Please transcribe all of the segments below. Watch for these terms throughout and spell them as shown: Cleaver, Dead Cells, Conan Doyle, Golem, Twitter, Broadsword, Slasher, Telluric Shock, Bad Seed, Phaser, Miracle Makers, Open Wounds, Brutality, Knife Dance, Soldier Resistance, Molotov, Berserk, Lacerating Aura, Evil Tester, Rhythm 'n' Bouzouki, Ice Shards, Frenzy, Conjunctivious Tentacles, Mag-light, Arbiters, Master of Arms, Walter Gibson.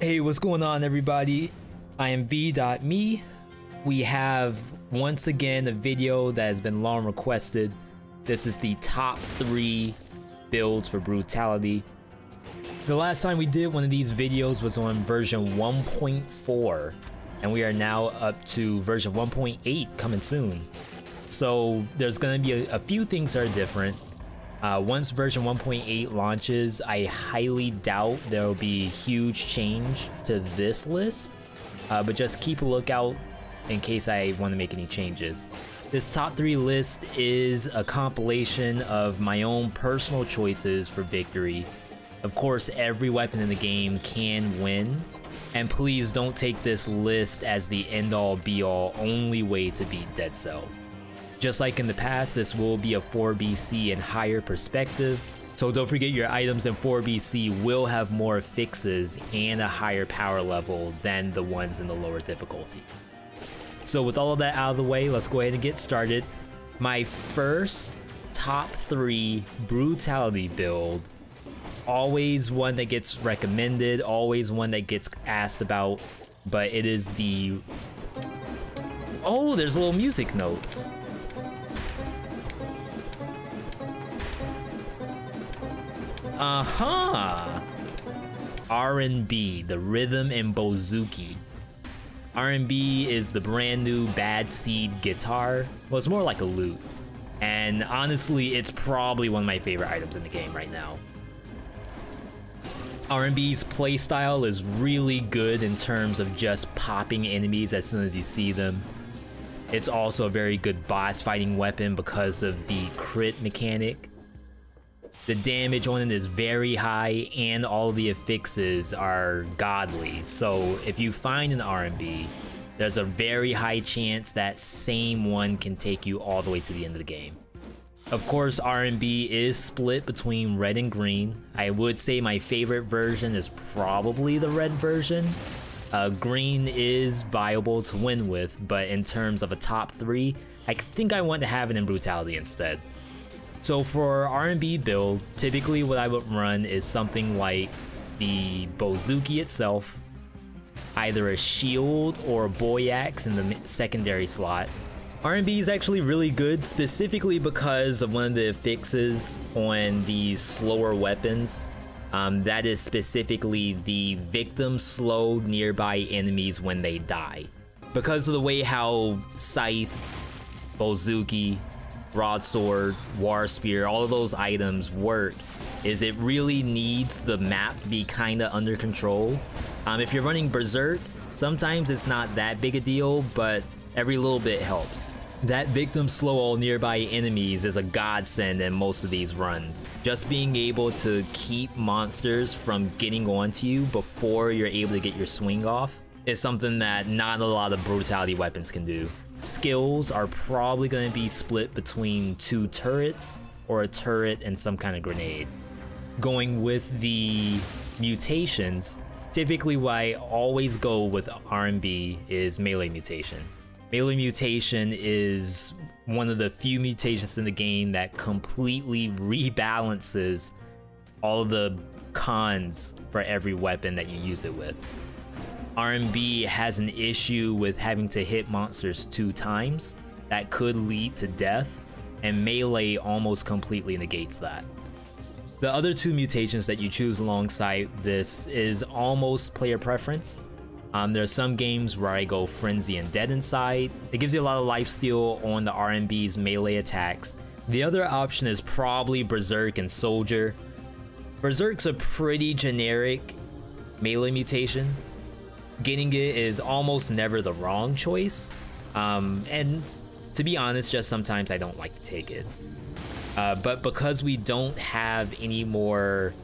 Hey, what's going on, everybody? I am V.me. We have once again a video that has been long requested. This is the top 3 builds for Brutality. The last time we did one of these videos was on version 1.4, and we are now up to version 1.8 coming soon. So there's going to be a few things that are different. Once version 1.8 launches, I highly doubt there will be a huge change to this list, but just keep a lookout in case I want to make any changes. This top 3 list is a compilation of my own personal choices for victory. Of course, every weapon in the game can win, and please don't take this list as the end-all be-all only way to beat Dead Cells. Just like in the past, this will be a 4BC and higher perspective, so don't forget your items in 4BC will have more fixes and a higher power level than the ones in the lower difficulty. So with all of that out of the way, let's go ahead and get started. My first top 3 Brutality build, always one that gets recommended, always one that gets asked about, but it is the... Oh, there's little music notes. RMB, the Rhythm 'n' Bouzouki. RMB is the brand new Bad Seed guitar. Well, it's more like a lute. And honestly, it's probably one of my favorite items in the game right now. RMB's playstyle is really good in terms of just popping enemies as soon as you see them. It's also a very good boss fighting weapon because of the crit mechanic. The damage on it is very high, and all the affixes are godly. So if you find an RMB, there's a very high chance that same one can take you all the way to the end of the game. Of course, RMB is split between red and green. I would say my favorite version is probably the red version. Green is viable to win with, but in terms of a top 3, I think I want to have it in Brutality instead. So for RMB build, typically what I would run is something like the Bouzouki itself, either a shield or a boyax in the secondary slot. RMB is actually really good specifically because of one of the affixes on these slower weapons. That is specifically the victim slowed nearby enemies when they die. Because of the way how Scythe, Bouzouki, Broadsword, War Spear, all of those items work, is it really needs the map to be kind of under control. If you're running Berserk, sometimes it's not that big a deal, but every little bit helps. That victim slow all nearby enemies is a godsend in most of these runs. Just being able to keep monsters from getting onto you before you're able to get your swing off is something that not a lot of Brutality weapons can do. Skills are probably going to be split between 2 turrets or a turret and some kind of grenade. Going with the mutations, typically what I always go with RMB is melee mutation. Melee mutation is one of the few mutations in the game that completely rebalances all the cons for every weapon that you use it with. RMB has an issue with having to hit monsters 2 times. That could lead to death, and melee almost completely negates that. The other 2 mutations that you choose alongside this is almost player preference. There are some games where I go Frenzy and Dead Inside. It gives you a lot of lifesteal on the RMB's melee attacks. The other option is probably Berserk and Soldier. Berserk's a pretty generic melee mutation. Getting it is almost never the wrong choice, and to be honest, just sometimes I don't like to take it. But because we don't have any more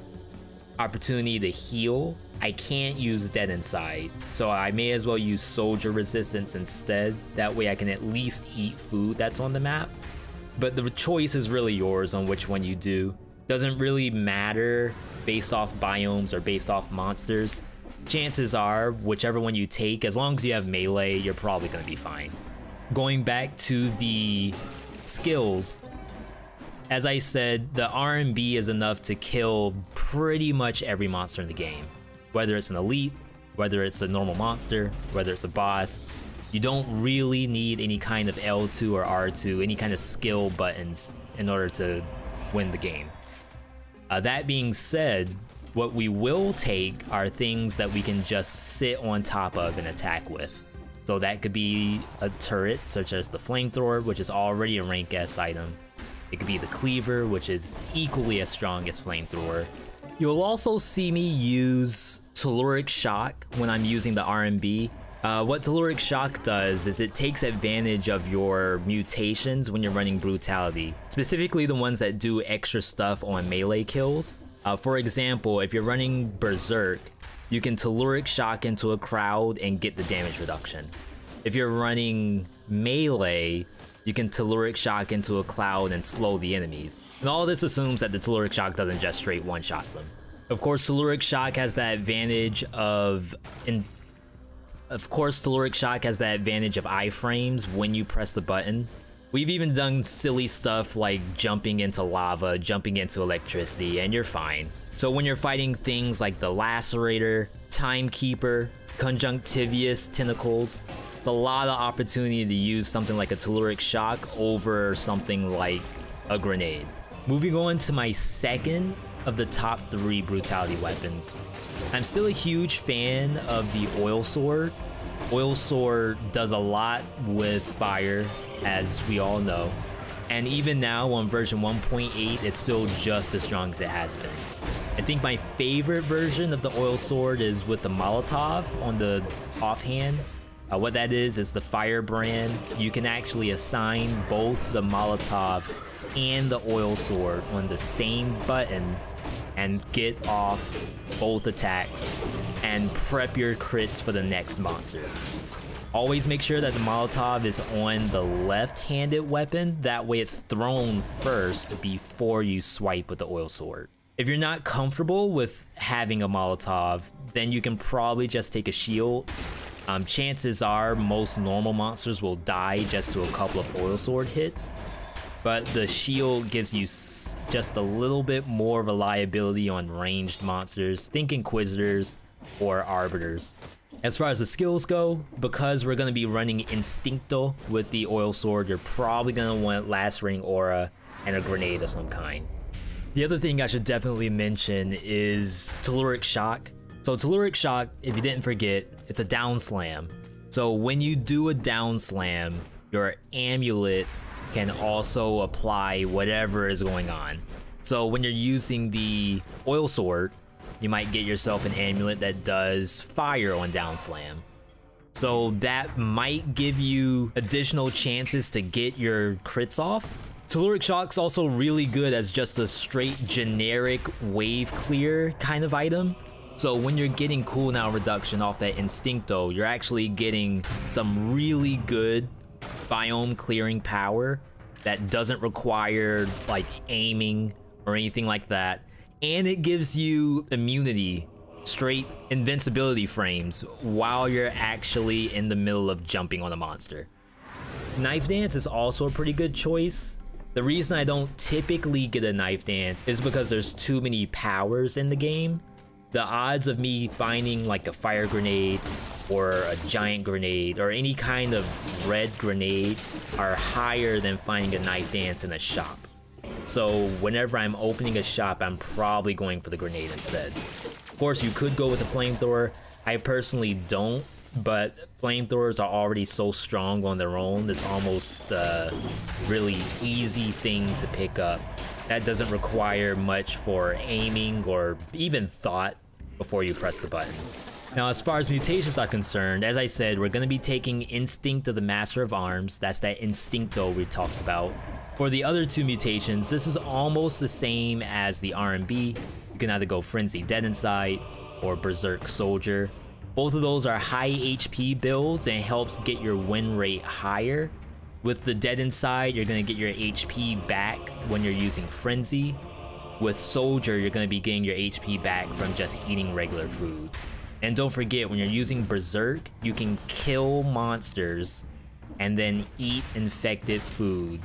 opportunity to heal, I can't use Dead Inside, so I may as well use Soldier Resistance instead. That way I can at least eat food that's on the map. But the choice is really yours on which one you do. Doesn't really matter based off biomes or based off monsters. Chances are, whichever one you take, as long as you have melee, you're probably going to be fine. Going back to the skills, as I said, the RMB is enough to kill pretty much every monster in the game. Whether it's an elite, whether it's a normal monster, whether it's a boss. You don't really need any kind of L2 or R2, any kind of skill buttons in order to win the game. That being said, what we will take are things that we can just sit on top of and attack with. So that could be a turret, such as the Flamethrower, which is already a rank S item. It could be the Cleaver, which is equally as strong as Flamethrower. You'll also see me use Telluric Shock when I'm using the RMB. What Telluric Shock does is it takes advantage of your mutations when you're running Brutality, specifically the ones that do extra stuff on melee kills. For example, if you're running Berserk, you can Telluric Shock into a crowd and get the damage reduction. If you're running melee, you can Telluric Shock into a cloud and slow the enemies. And all this assumes that the Telluric Shock doesn't just straight one-shots them. Of course, Telluric Shock has that advantage of... Telluric Shock has that advantage of iframes when you press the button. We've even done silly stuff like jumping into lava, jumping into electricity, and you're fine. So when you're fighting things like the Lacerator, Timekeeper, Conjunctivious Tentacles, it's a lot of opportunity to use something like a Telluric Shock over something like a grenade. Moving on to my second of the top three Brutality weapons. I'm still a huge fan of the Oil Sword. Oil Sword does a lot with fire, as we all know. And even now on version 1.8, it's still just as strong as it has been. I think my favorite version of the Oil Sword is with the Molotov on the offhand. What that is the Firebrand. You can actually assign both the Molotov and the Oil Sword on the same button and get off both attacks and prep your crits for the next monster. Always make sure that the Molotov is on the left-handed weapon, that way it's thrown first before you swipe with the Oil Sword. If you're not comfortable with having a Molotov, then you can probably just take a shield. Chances are most normal monsters will die just to a couple of Oil Sword hits, but the shield gives you just a little bit more reliability on ranged monsters. Think Inquisitors or Arbiters. As far as the skills go, because we're going to be running Instincto with the Oil Sword, you're probably going to want Last Ring Aura and a grenade of some kind. The other thing I should definitely mention is Telluric Shock. So Telluric Shock, if you didn't forget, it's a down slam. So when you do a down slam, your amulet can also apply whatever is going on. So when you're using the Oil Sword, you might get yourself an amulet that does fire on down slam. So that might give you additional chances to get your crits off. Telluric Shock's also really good as just a straight generic wave clear kind of item. So when you're getting cooldown reduction off that Instincto, you're actually getting some really good biome clearing power that doesn't require like aiming or anything like that, and it gives you immunity, straight invincibility frames while you're actually in the middle of jumping on a monster. Knife Dance is also a pretty good choice. The reason I don't typically get a Knife Dance is because there's too many powers in the game. The odds of me finding like a fire grenade or a giant grenade or any kind of red grenade are higher than finding a Knife Dance in a shop. So whenever I'm opening a shop, I'm probably going for the grenade instead. Of course, you could go with a Flamethrower. I personally don't, but Flamethrowers are already so strong on their own. It's almost a really easy thing to pick up. That doesn't require much for aiming or even thought before you press the button. Now, as far as mutations are concerned, as I said, we're going to be taking Instinct of the Master of Arms. That's that Instincto we talked about. For the other two mutations, this is almost the same as the RMB. You can either go Frenzy Dead Inside or Berserk Soldier. Both of those are high HP builds and helps get your win rate higher. With the Dead Inside, you're going to get your HP back when you're using Frenzy. With Soldier, you're going to be getting your HP back from just eating regular food. And don't forget, when you're using Berserk, you can kill monsters and then eat infected food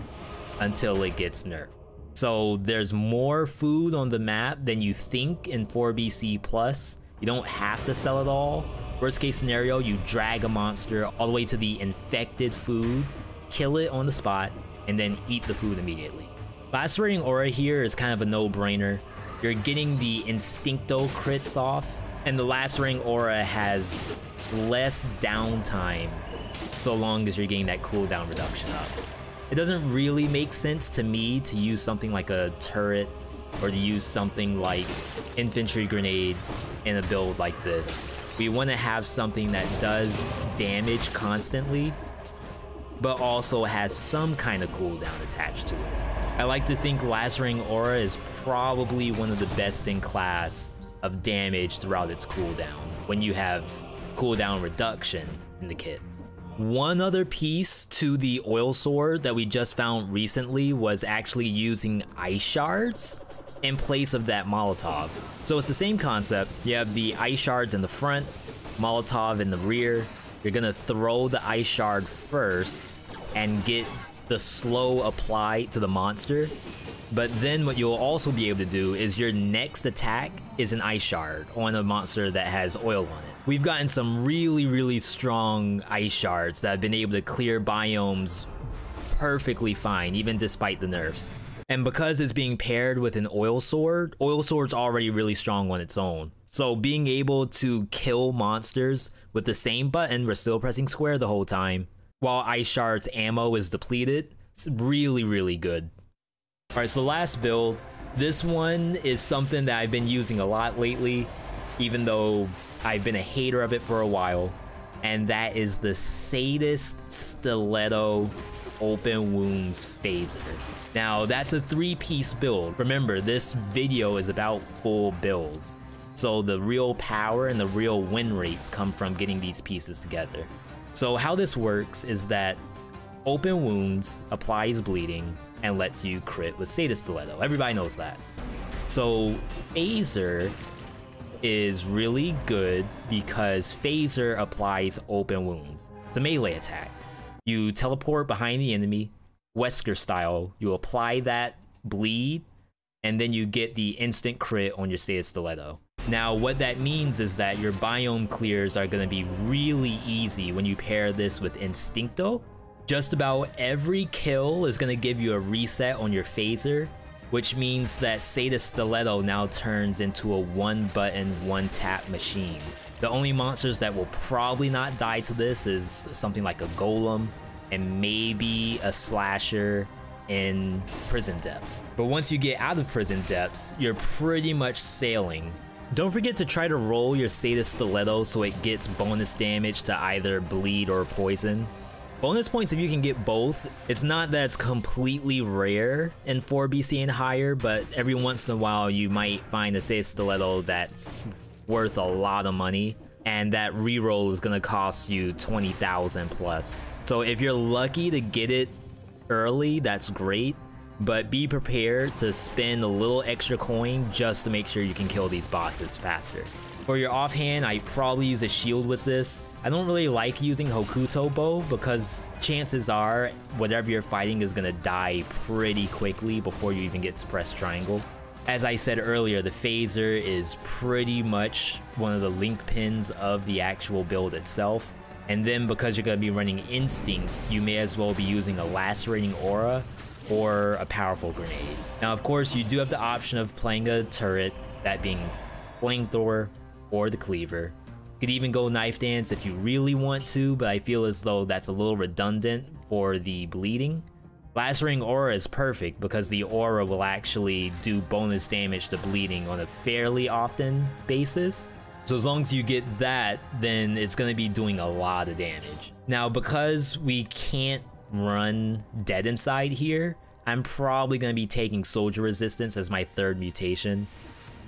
until it gets nerfed. So there's more food on the map than you think in 4BC+. You don't have to sell it all, Worst case scenario, you drag a monster all the way to the infected food, kill it on the spot, and then eat the food immediately. Lacerating Aura here is kind of a no-brainer. You're getting the Instincto crits off, and the Lacerating Aura has less downtime so long as you're getting that cooldown reduction up. It doesn't really make sense to me to use something like a turret or to use something like infantry grenade in a build like this. We want to have something that does damage constantly, but also has some kind of cooldown attached to it. I like to think Lacerating Aura is probably one of the best in class of damage throughout its cooldown when you have cooldown reduction in the kit. One other piece to the Oil Sword that we just found recently was actually using Ice Shards in place of that Molotov. So it's the same concept. You have the Ice Shards in the front, Molotov in the rear. You're gonna throw the Ice Shard first and get the slow apply to the monster, but then what you'll also be able to do is your next attack is an Ice Shard on a monster that has oil on it. We've gotten some really strong Ice Shards that have been able to clear biomes perfectly fine, even despite the nerfs. And because it's being paired with an Oil Sword, Oil Sword's already really strong on its own. So being able to kill monsters with the same button, we're still pressing square the whole time, while Ice Shard's ammo is depleted, it's really good. Alright, so last build. This one is something that I've been using a lot lately, even though I've been a hater of it for a while. And that is the Status Stiletto Open Wounds Phaser. Now that's a 3-piece build. Remember, this video is about full builds, so the real power and the real win rates come from getting these pieces together. So how this works is that Open Wounds applies bleeding and lets you crit with Status Stiletto. Everybody knows that. So Phaser is really good because Phaser applies Open Wounds. It's a melee attack. You teleport behind the enemy, Wesker style, you apply that bleed, and then you get the instant crit on your Status Stiletto. Now what that means is that your biome clears are going to be really easy when you pair this with Instincto. Just about every kill is going to give you a reset on your Phaser, which means that Status Stiletto now turns into a one-button, one-tap machine. The only monsters that will probably not die to this is something like a golem and maybe a slasher in Prison Depths. But once you get out of Prison Depths, you're pretty much sailing. Don't forget to try to roll your Status Stiletto so it gets bonus damage to either bleed or poison. Bonus points if you can get both. It's not that it's completely rare in 4BC and higher, but every once in a while you might find a Status Stiletto that's worth a lot of money, and that reroll is gonna cost you 20,000 plus. So if you're lucky to get it early, that's great, but be prepared to spend a little extra coin just to make sure you can kill these bosses faster. For your offhand, I probably use a shield with this. I don't really like using Hokuto Bow because chances are whatever you're fighting is gonna die pretty quickly before you even get to press triangle. As I said earlier, the Phaser is pretty much one of the link pins of the actual build itself. And then because you're going to be running Instinct, you may as well be using a Lacerating Aura or a Powerful Grenade. Now, of course, you do have the option of playing a turret, that being Flamethrower or the Cleaver. You could even go Knife Dance if you really want to, but I feel as though that's a little redundant for the bleeding. Lacerating Aura is perfect because the aura will actually do bonus damage to bleeding on a fairly often basis. So as long as you get that, then it's going to be doing a lot of damage. Now, because we can't run Dead Inside here, I'm probably going to be taking Soldier Resistance as my third mutation.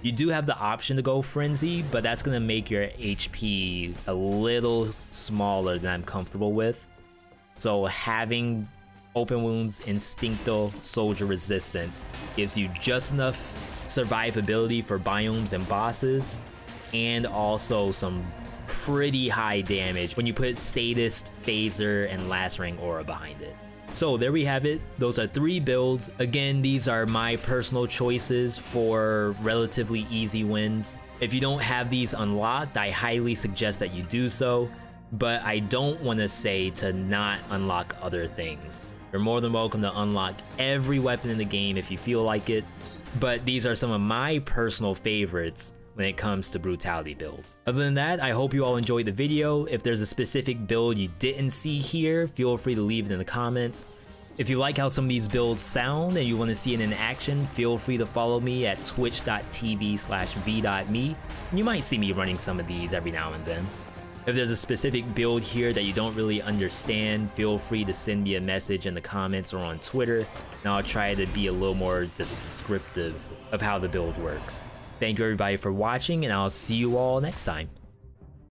You do have the option to go Frenzy, but that's going to make your HP a little smaller than I'm comfortable with. So having Open Wounds, Instincto, Soldier Resistance gives you just enough survivability for biomes and bosses, and also some pretty high damage when you put Sadist, Phaser, and Lacerating Aura behind it. So there we have it. Those are three builds. Again, these are my personal choices for relatively easy wins. If you don't have these unlocked, I highly suggest that you do so, but I don't want to say to not unlock other things. You're more than welcome to unlock every weapon in the game if you feel like it, but these are some of my personal favorites when it comes to brutality builds. Other than that, I hope you all enjoyed the video. If there's a specific build you didn't see here, feel free to leave it in the comments. If you like how some of these builds sound and you want to see it in action, feel free to follow me at twitch.tv/v.me. You might see me running some of these every now and then. If there's a specific build here that you don't really understand, feel free to send me a message in the comments or on Twitter, and I'll try to be a little more descriptive of how the build works. Thank you everybody for watching, and I'll see you all next time.